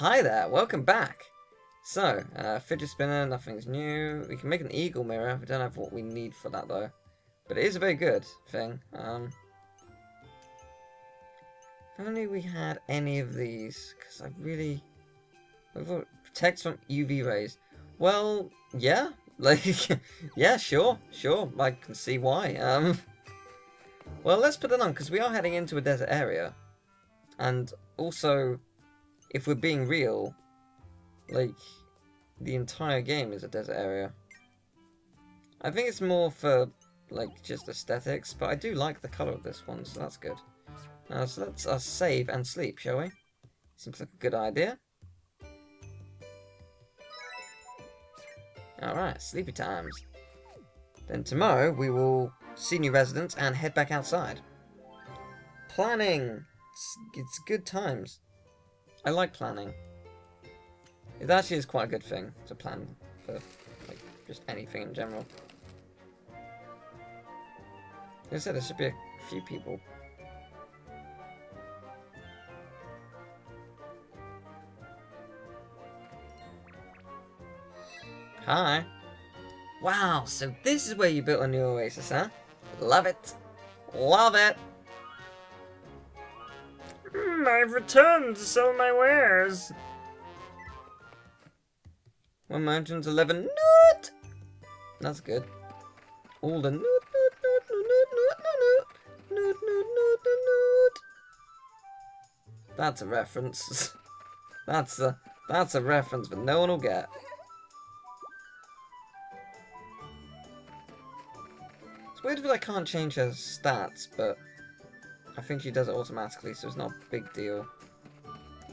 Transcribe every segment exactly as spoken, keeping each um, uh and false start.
Hi there, welcome back. So, uh, fidget spinner, nothing's new. We can make an eagle mirror. We don't have what we need for that though. But it is a very good thing. Um, if only we had any of these, because I really... Protects from U V rays. Well, yeah. Like, yeah, sure, sure. I can see why. Um, well, let's put that on, because we are heading into a desert area. And also, if we're being real, like, the entire game is a desert area. I think it's more for, like, just aesthetics, but I do like the colour of this one, so that's good. Uh, so let's uh, save and sleep, shall we? Seems like a good idea. Alright, sleepy times. Then tomorrow we will see new residents and head back outside. Planning! It's, it's good times. I like planning. It actually is quite a good thing to plan for, like, just anything in general. Like I said, there should be a few people. Hi. Wow, so this is where you built a new oasis, huh? Love it. Love it. Mm, I've returned to sell my wares. One mountain's eleven noot. That's good. All the noot, noot, noot, noot, noot, noot, noot, noot, noot, noot. That's a reference. That's a that's a reference that no one will get. It's weird that I can't change her stats, but I think she does it automatically, so it's not a big deal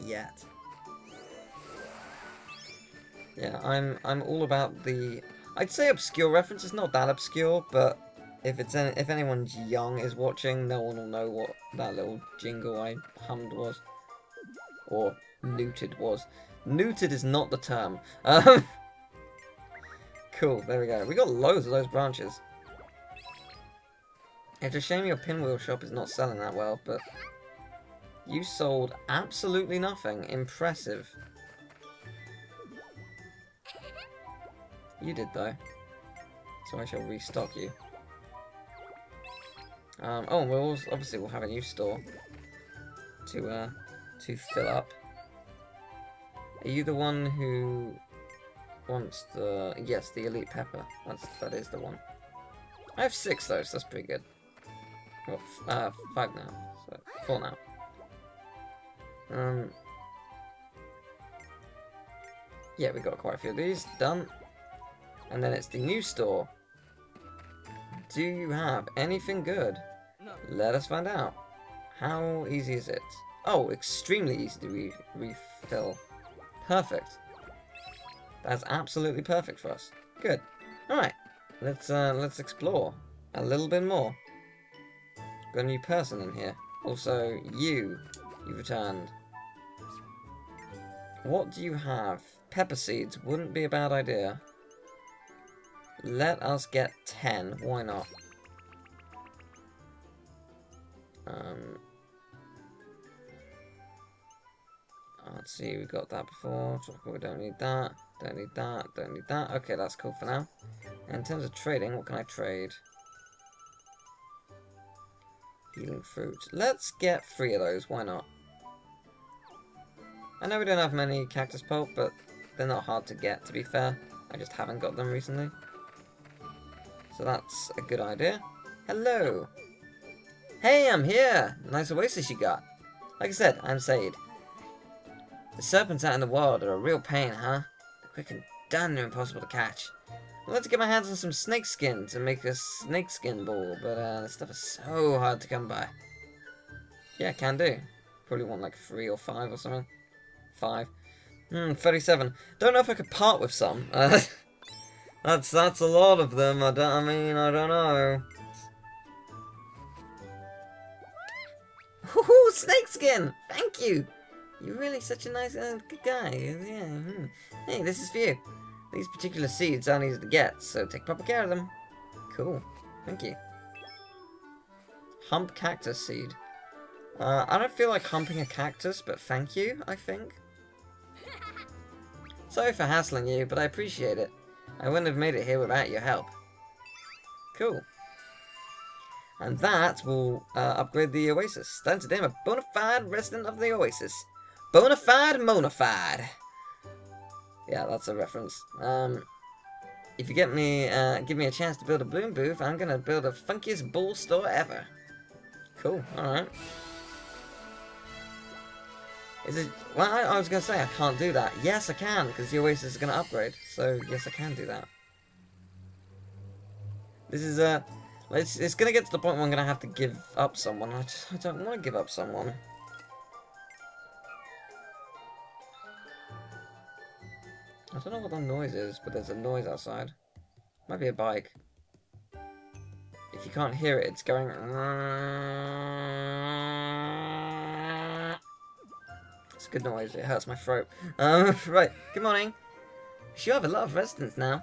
yet. Yeah, I'm I'm all about the, I'd say obscure reference. It's not that obscure, but if it's any, if anyone's young is watching, no one will know what that little jingle I hummed was, or nooted was. Nooted is not the term. Um, cool, there we go. We got loads of those branches. It's a shame your pinwheel shop is not selling that well, but you sold absolutely nothing. Impressive. You did though, so I shall restock you. Um, oh, and we'll obviously we'll have a new store to uh, to fill up. Are you the one who wants the? Yes, the elite pepper. That's that is the one. I have six though, so that's pretty good. Well, uh, five now, so four now. Um, yeah, we got quite a few of these done. And then it's the new store. Do you have anything good? No. Let us find out. How easy is it? Oh, extremely easy to re refill. Perfect. That's absolutely perfect for us. Good. All right. Let's uh, let's explore a little bit more. Got a new person in here. Also, you, you've returned. What do you have? Pepper seeds wouldn't be a bad idea. Let us get ten. Why not? Um, let's see. We got that before. We don't need that. Don't need that. Don't need that. Okay, that's cool for now. And in terms of trading, what can I trade? Healing fruit. Let's get three of those. Why not? I know we don't have many cactus pulp, but they're not hard to get. To be fair, I just haven't got them recently. So that's a good idea. Hello! Hey, I'm here! Nice oasis you got. Like I said, I'm Said. The serpents out in the wild are a real pain, huh? They're quick and done, they're impossible to catch. I'd like to get my hands on some snake skin to make a snake skin ball, but uh, this stuff is so hard to come by. Yeah, can do. Probably want like three or five or something. Five. Hmm, thirty-seven. Don't know if I could part with some. Uh, That's that's a lot of them. I don't. I mean, I don't know. Woohoo! Snakeskin. Thank you. You're really such a nice uh, good guy. Yeah. Hmm. Hey, this is for you. These particular seeds aren't easy to get, so take proper care of them. Cool. Thank you. Hump cactus seed. Uh, I don't feel like humping a cactus, but thank you. I think. Sorry for hassling you, but I appreciate it. I wouldn't have made it here without your help. Cool. And that will uh, upgrade the Oasis. Time to name a bona fide resident of the Oasis. Bona fide monified. Yeah, that's a reference. Um, if you get me, uh, give me a chance to build a bloom booth, I'm gonna build a funkiest ball store ever. Cool. All right. Is it? Well, I, I was gonna say I can't do that. Yes, I can, because the Oasis is gonna upgrade. So yes, I can do that. This is a. Uh, It's, it's going to get to the point where I'm going to have to give up someone. I, just, I don't want to give up someone. I don't know what that noise is, but there's a noise outside. Might be a bike. If you can't hear it, it's going... It's a good noise. It hurts my throat. Um, right. Good morning. We sure have a lot of residents now.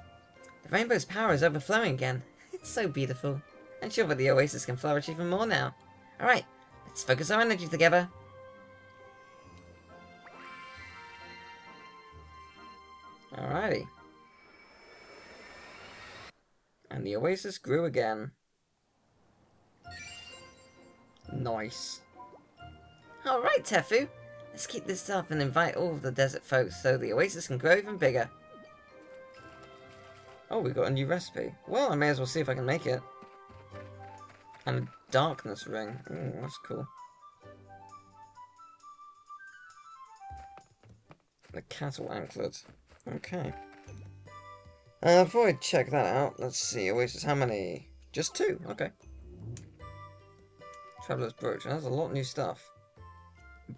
The rainbow's power is overflowing again. It's so beautiful. I'm sure that the Oasis can flourish even more now. Alright, let's focus our energy together. Alrighty. And the Oasis grew again. Nice. Alright, Tefu. Let's keep this up and invite all of the desert folks so the Oasis can grow even bigger. Oh, we got a new recipe. Well, I may as well see if I can make it. And a darkness ring. Ooh, that's cool. The cattle anklet. Okay. Uh, before I check that out, let's see. Oasis, how many? Just two. Okay. Traveler's brooch. That's a lot of new stuff.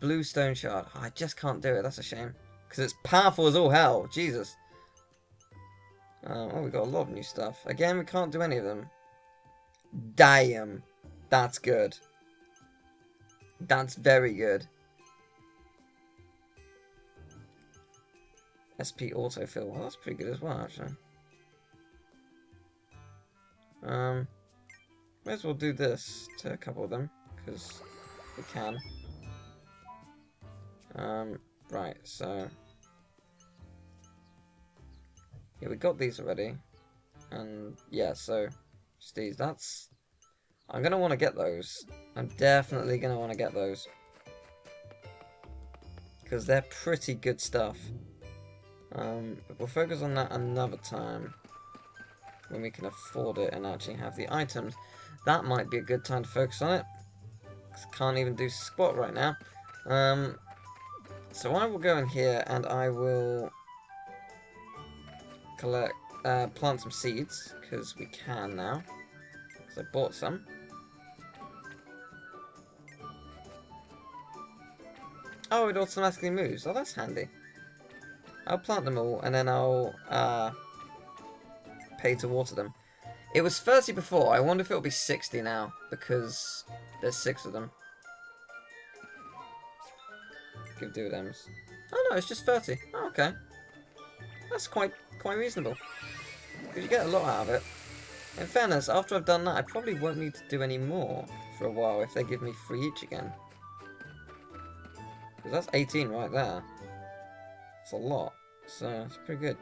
Blue stone shard. Oh, I just can't do it. That's a shame. Because it's powerful as all hell. Jesus. Um, oh, we got a lot of new stuff. Again, we can't do any of them. Damn. That's good. That's very good. S P autofill. Well, that's pretty good as well, actually. Um, may as well do this to a couple of them, because we can. Um, right, so... Yeah, we got these already, and yeah, so, just these, that's, I'm going to want to get those, I'm definitely going to want to get those, because they're pretty good stuff. Um, but we'll focus on that another time, when we can afford it and actually have the items. That might be a good time to focus on it, because I can't even do squat right now. Um, so I will go in here, and I will... Collect, uh, plant some seeds, because we can now. Because I bought some. Oh, it automatically moves. Oh, that's handy. I'll plant them all, and then I'll uh, pay to water them. It was thirty before. I wonder if it'll be sixty now, because there's six of them. Give dividends. Oh, no, it's just thirty. Oh, okay. That's quite quite reasonable. Because you get a lot out of it. In fairness, after I've done that, I probably won't need to do any more for a while if they give me three each again. Because that's eighteen right there. It's a lot. So, it's pretty good.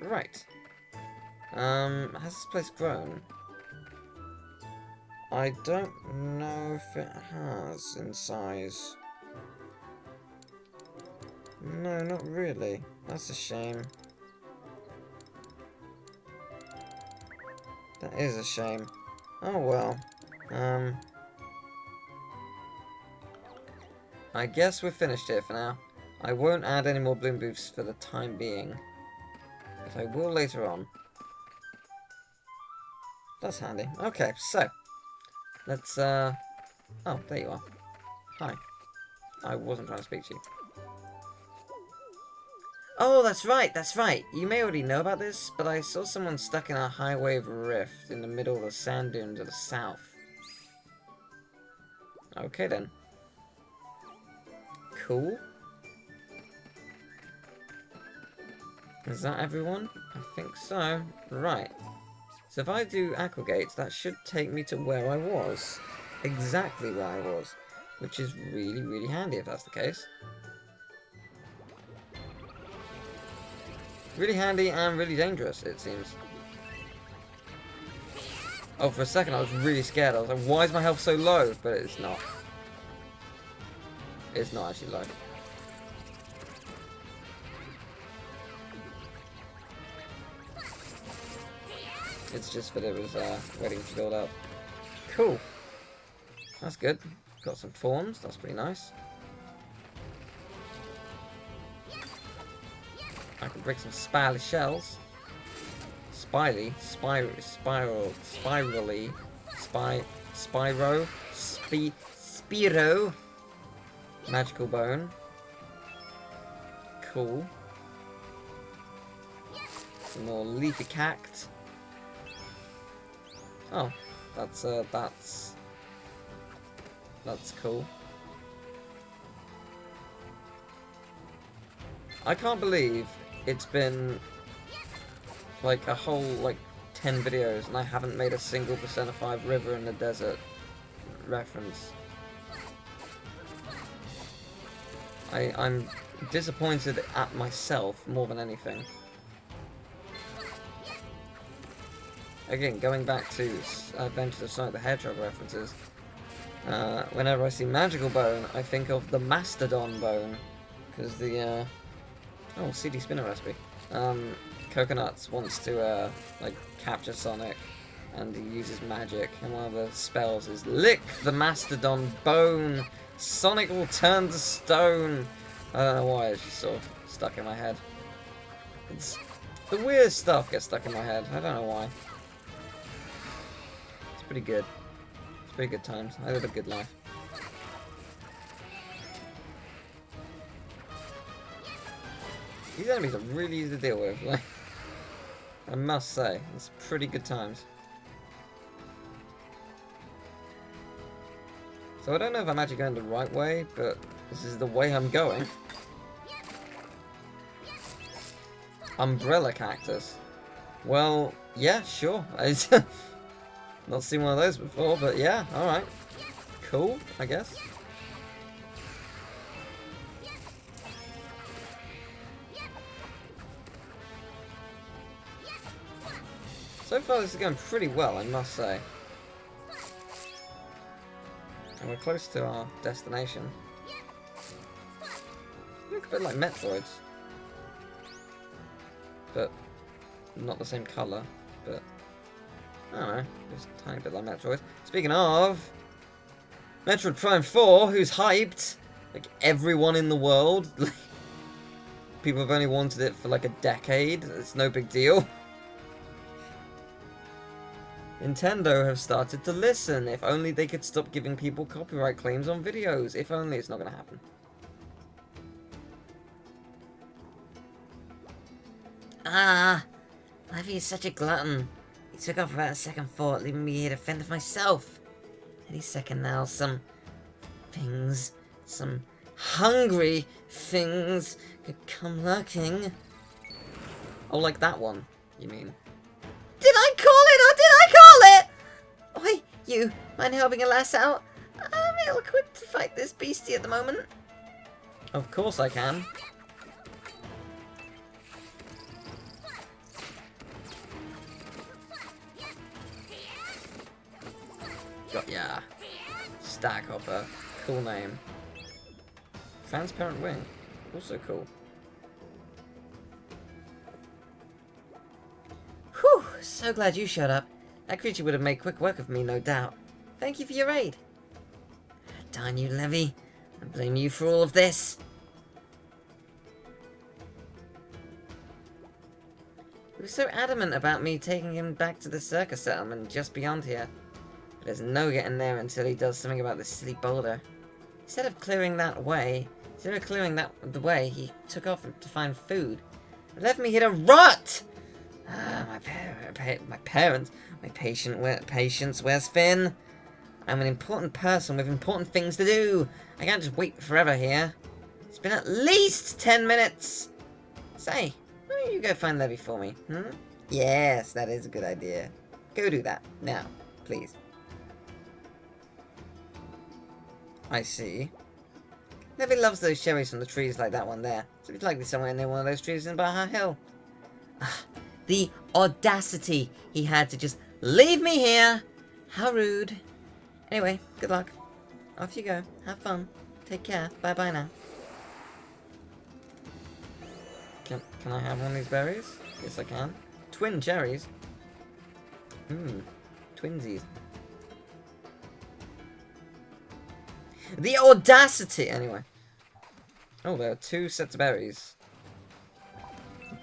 Right. Um, has this place grown? I don't know if it has in size. No, not really. That's a shame. That is a shame. Oh well. Um. I guess we're finished here for now. I won't add any more bloom booths for the time being. But I will later on. That's handy. Okay, so. Let's, uh... Oh, there you are. Hi. I wasn't trying to speak to you. Oh, that's right, that's right. You may already know about this, but I saw someone stuck in a highway of rift in the middle of the sand dunes to the south. Okay, then. Cool. Is that everyone? I think so. Right. So if I do aqua gates, that should take me to where I was. Exactly where I was. Which is really, really handy if that's the case. Really handy and really dangerous, it seems. Oh, for a second I was really scared. I was like, why is my health so low? But it's not. It's not actually low. It's just that it was uh, waiting to build up. Cool. That's good. Got some forms. That's pretty nice. I can break some spirally shells. Spirally, spiral, spiral, spirally, spy, spyro, spi, spiro. Magical bone. Cool. Some more leafy cact. Oh, that's uh, that's that's cool. I can't believe it's been like a whole like ten videos and I haven't made a single Persona five River in the Desert reference. I I'm disappointed at myself more than anything. Again, going back to Adventures of Sonic the Hedgehog references, uh, whenever I see Magical Bone, I think of the Mastodon Bone, because the, uh, oh, C D Spinner recipe, um, Coconuts wants to, uh, like, capture Sonic, and he uses magic, and one of the spells is, lick the Mastodon Bone, Sonic will turn to stone. I don't know why, it's just sort of stuck in my head. It's, the weird stuff gets stuck in my head, I don't know why. Pretty good. It's pretty good times. I live a good life. These enemies are really easy to deal with, like, I must say. It's pretty good times. So I don't know if I'm actually going the right way, but this is the way I'm going. Umbrella cactus. Well, yeah, sure. Not seen one of those before, but yeah, alright. Cool, I guess. So far this is going pretty well, I must say. And we're close to our destination. Look a bit like Metroids. But not the same colour, but I don't know, just a tiny bit like Metroid. Speaking of, Metroid Prime four, who's hyped? Like, everyone in the world. People have only wanted it for like a decade. It's no big deal. Nintendo have started to listen. If only they could stop giving people copyright claims on videos. If only. It's not going to happen. Ah, why are you such a glutton? He took off without a second thought, leaving me here to fend for myself. Any second now, some things, some hungry things could come lurking. Oh, like that one, you mean? Did I call it, or did I call it? Oi, you, mind helping a lass out? I'm ill equipped to fight this beastie at the moment. Of course I can. Got ya. Staghopper. Cool name. Transparent wing. Also cool. Whew! So glad you showed up. That creature would have made quick work of me, no doubt. Thank you for your aid. Darn you, Levy. I blame you for all of this. He was so adamant about me taking him back to the circus settlement just beyond here. There's no getting there until he does something about this silly boulder. Instead of clearing that way, instead of clearing that the way, he took off to find food. It left me here to rot! Ah, my par pa my parents, my patient, where patience, where's Finn? I'm an important person with important things to do. I can't just wait forever here. It's been at least ten minutes. Say, why don't you go find Levy for me? Hmm? Yes, that is a good idea. Go do that now, please. I see. Levy loves those cherries from the trees like that one there, so he'd likely somewhere near one of those trees in Baja Hill. The audacity he had to just leave me here. How rude. Anyway, good luck. Off you go. Have fun. Take care. Bye-bye now. Can, can I have one of these berries? Yes, I can. Twin cherries. Mmm. Twinsies. The audacity! Anyway. Oh, there are two sets of berries.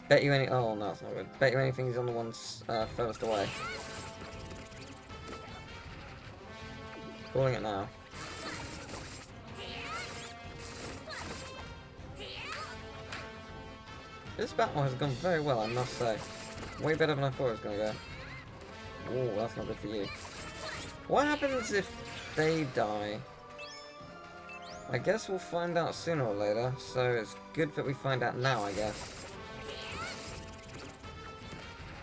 Bet you any- oh no, it's not good. Bet you anything he's on the one uh, furthest away. Calling it now. This battle has gone very well, I must say. Way better than I thought it was going to go. Ooh, that's not good for you. What happens if they die? I guess we'll find out sooner or later, so it's good that we find out now, I guess.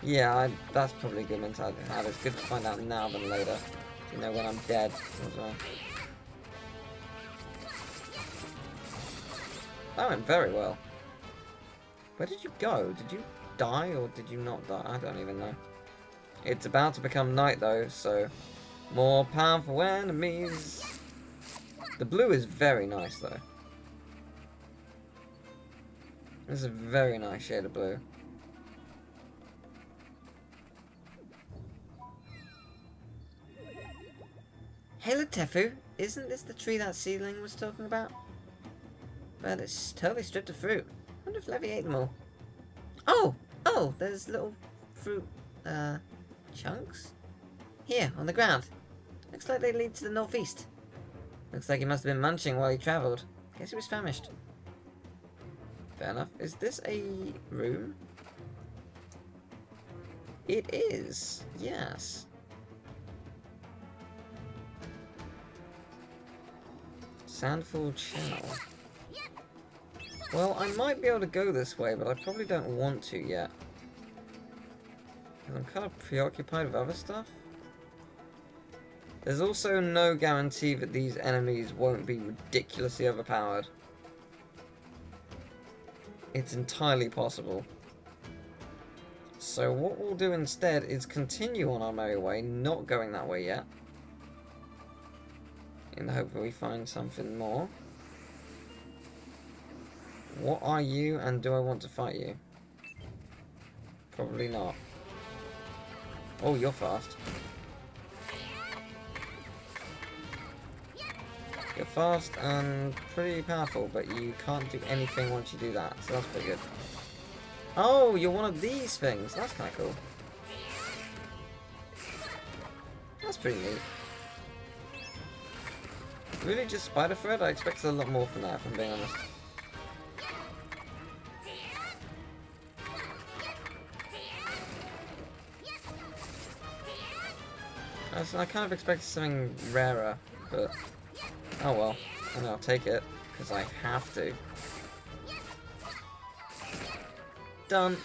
Yeah, I, that's probably a good mentality to have. It's good to find out now than later. You know, when I'm dead as well. That went very well. Where did you go? Did you die or did you not die? I don't even know. It's about to become night though, so... More powerful enemies! The blue is very nice though. This is a very nice shade of blue. Hello Tefu, isn't this the tree that seedling was talking about? Well, it's totally stripped of fruit. I wonder if Levy ate them all. Oh! Oh! There's little fruit, uh, chunks? Here, on the ground. Looks like they lead to the northeast. Looks like he must have been munching while he travelled. Guess he was famished. Fair enough. Is this a room? It is! Yes. Sandfall Channel. Well, I might be able to go this way, but I probably don't want to yet. I'm kind of preoccupied with other stuff. There's also no guarantee that these enemies won't be ridiculously overpowered. It's entirely possible. So what we'll do instead is continue on our merry way, not going that way yet. In the hope that we find something more. What are you, and do I want to fight you? Probably not. Oh, you're fast. You're fast and pretty powerful, but you can't do anything once you do that, so that's pretty good. Oh, you're one of these things. That's kind of cool. That's pretty neat. Really just spider thread? I expected a lot more from that, if I'm being honest. I kind of expected something rarer, but oh well, and I'll take it, because I have to. Done.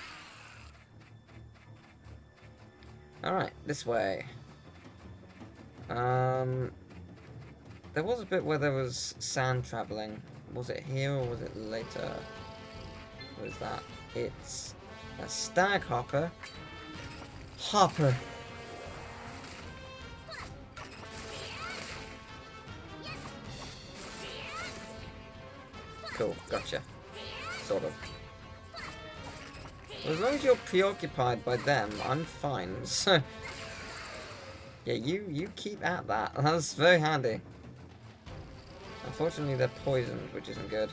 Alright, this way. Um, there was a bit where there was sand travelling. Was it here or was it later? What is that? It's a stag hopper. Hopper. Cool, gotcha. Sort of. Well, as long as you're preoccupied by them, I'm fine, so... Yeah, you, you keep at that. That's very handy. Unfortunately, they're poisoned, which isn't good.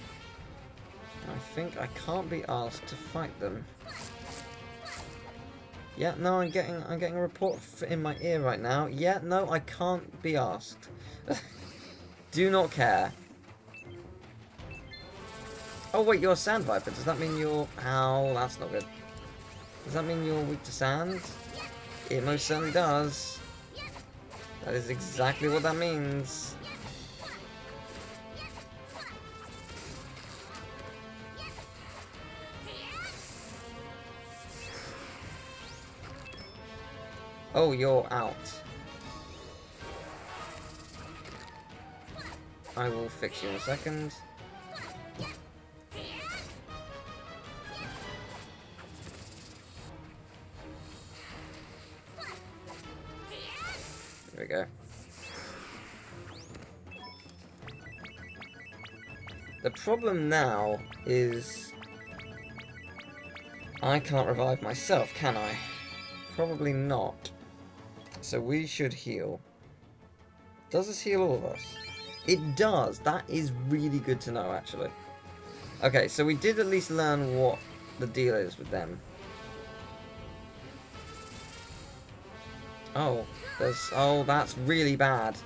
I think I can't be asked to fight them. Yeah, no, I'm getting, I'm getting a report in my ear right now. Yeah, no, I can't be asked. Do not care. Oh wait, you're a sand viper. Does that mean you're... Ow, that's not good. Does that mean you're weak to sand? It most certainly does. That is exactly what that means. Oh, you're out. I will fix you in a second. The problem now is I can't revive myself, can I? Probably not. So we should heal. Does this heal all of us? It does. That is really good to know, actually. Okay, so we did at least learn what the deal is with them. Oh, there's... Oh, that's really bad.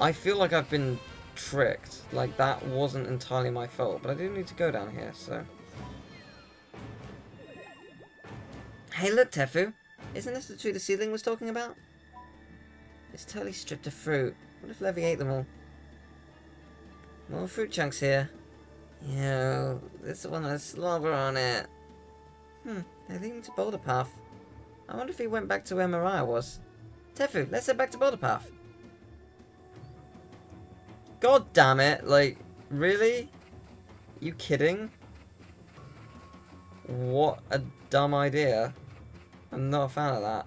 I feel like I've been tricked. Like, that wasn't entirely my fault. But I do need to go down here, so... Hey, look, Tefu. Isn't this the tree the seedling was talking about? It's totally stripped of fruit. What if Levy ate them all? More fruit chunks here. Yo, this one has slobber on it. Hmm, they're leading to Boulder Path. I wonder if he went back to where Mariah was. Tefu, let's head back to Boulder Path. God damn it, like, really? You kidding? What a dumb idea. I'm not a fan of that.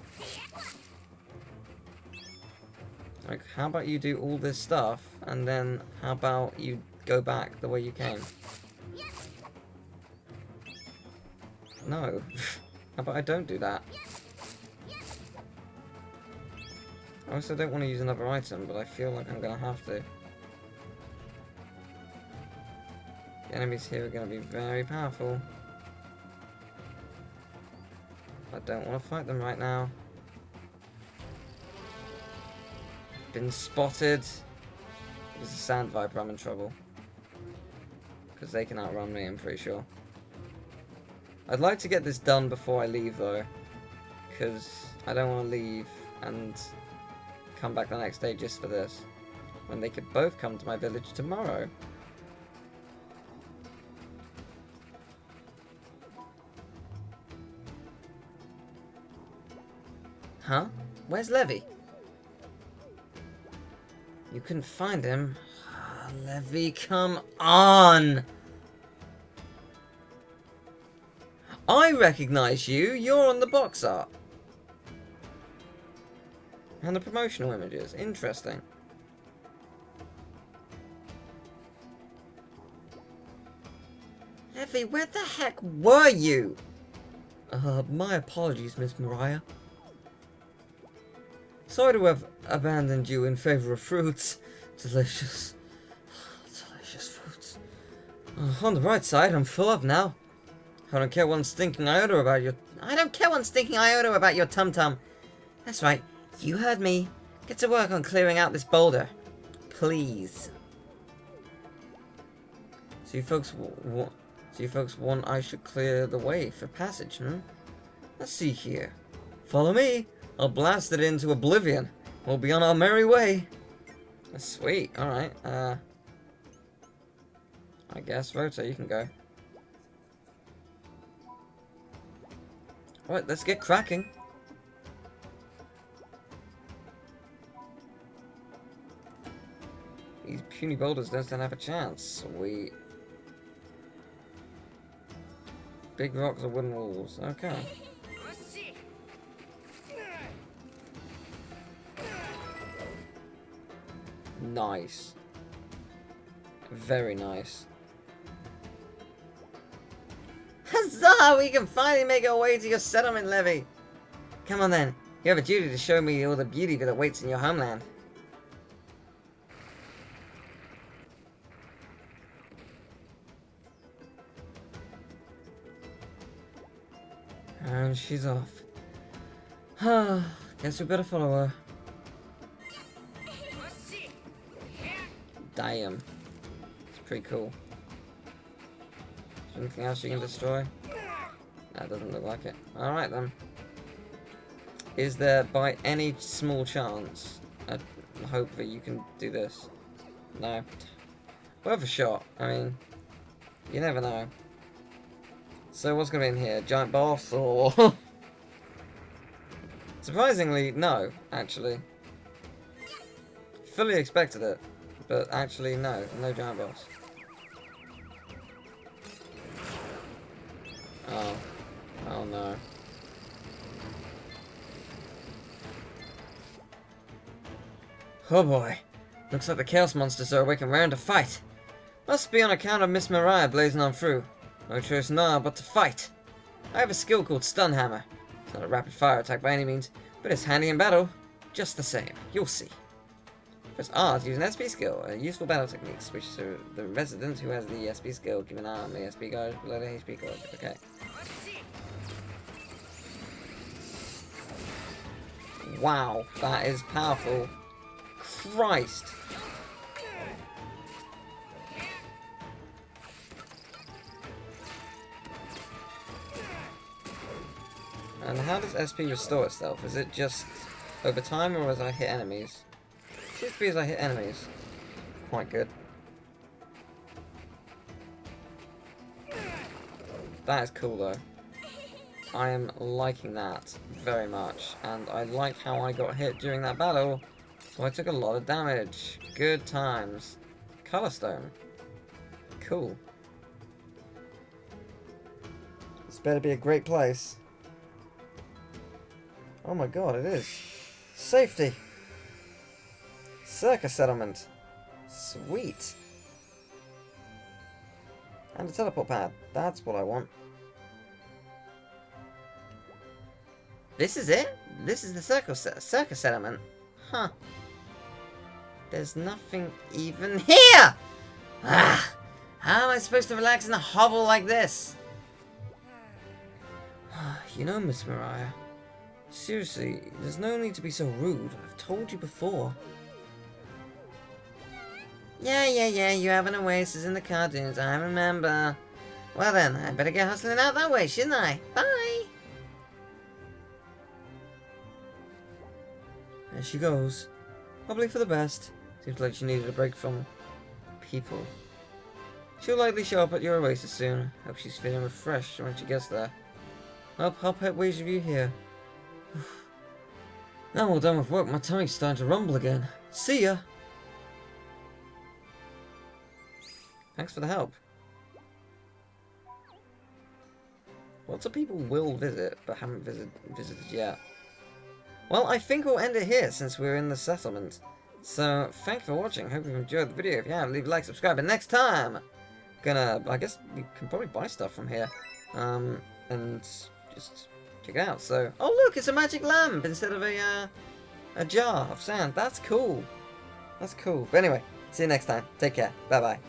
Like, how about you do all this stuff, and then how about you go back the way you came? No. How about I don't do that? I also don't want to use another item, but I feel like I'm going to have to. The enemies here are going to be very powerful. I don't want to fight them right now. Been spotted. There's a Sand Viper, I'm in trouble. Because they can outrun me, I'm pretty sure. I'd like to get this done before I leave, though. Because I don't want to leave and come back the next day just for this. When they could both come to my village tomorrow. Huh? Where's Levy? You couldn't find him. Oh, Levy, come on! I recognize you! You're on the box art! And the promotional images. Interesting. Levy, where the heck were you? Uh, my apologies, Miss Mariah. Sorry to have abandoned you in favor of fruits. Delicious. Delicious fruits. Uh, on the right side, I'm full up now. I don't care one stinking iota about your... I don't care one stinking iota about your tum-tum. That's right. You heard me. Get to work on clearing out this boulder. Please. So you folks... So you folks want I should clear the way for passage, hmm? Let's see here. Follow me. I'll blast it into oblivion. We'll be on our merry way. That's sweet. Alright. Uh, I guess, Rota, you can go. Alright, let's get cracking. These puny boulders don't stand have a chance. Sweet. Big rocks or wooden walls. Okay. Nice. Very nice. Huzzah! We can finally make our way to your settlement, Levy! Come on then. You have a duty to show me all the beauty that awaits in your homeland. And she's off. Guess we better follow her. Damn. It's pretty cool. Is there anything else you can destroy? That doesn't look like it. Alright then. Is there by any small chance a hope that you can do this? No. Worth a shot. I mean, you never know. So what's going to be in here? Giant boss or... Surprisingly, no, actually. Fully expected it. But actually, no. No giant boss. Oh. Oh, no. Oh, boy. Looks like the Chaos Monsters are awakened round to fight. Must be on account of Miss Mariah blazing on through. No choice now but to fight. I have a skill called Stun Hammer. It's not a rapid fire attack by any means, but it's handy in battle. Just the same, you'll see. Press R to use an S P skill, a useful battle technique. Switch to the resident who has the S P skill. Give an R on the S P guard below the H P guard. Okay. Wow, that is powerful. Christ. And how does S P restore itself? Is it just over time or as I hit enemies? Seems to be as I hit enemies. Quite good. That is cool though. I am liking that very much. And I like how I got hit during that battle. So I took a lot of damage. Good times. Color Stone. Cool. This better be a great place. Oh my god, it is. Safety! Circus settlement. Sweet. And a teleport pad. That's what I want. This is it? This is the circus circus settlement. Huh. There's nothing even here! Ah! How am I supposed to relax in a hovel like this? You know, Miss Mariah, seriously, there's no need to be so rude. I've told you before. Yeah, yeah, yeah, you have an oasis in the cartoons, I remember. Well then, I better get hustling out that way, shouldn't I? Bye! There she goes. Probably for the best. Seems like she needed a break from people. She'll likely show up at your oasis soon. Hope she's feeling refreshed when she gets there. Up, hop, hop, ways of you here. Now we're done with work, my tummy's starting to rumble again. See ya! Thanks for the help. Lots of people will visit, but haven't visit visited yet. Well, I think we'll end it here since we're in the settlement. So, thank you for watching. Hope you've enjoyed the video. If you have, leave a like, subscribe, and next time! Gonna, I guess we can probably buy stuff from here. Um, and just check it out, so... Oh look, it's a magic lamp instead of a, uh, a jar of sand. That's cool. That's cool. But anyway, see you next time. Take care. Bye-bye.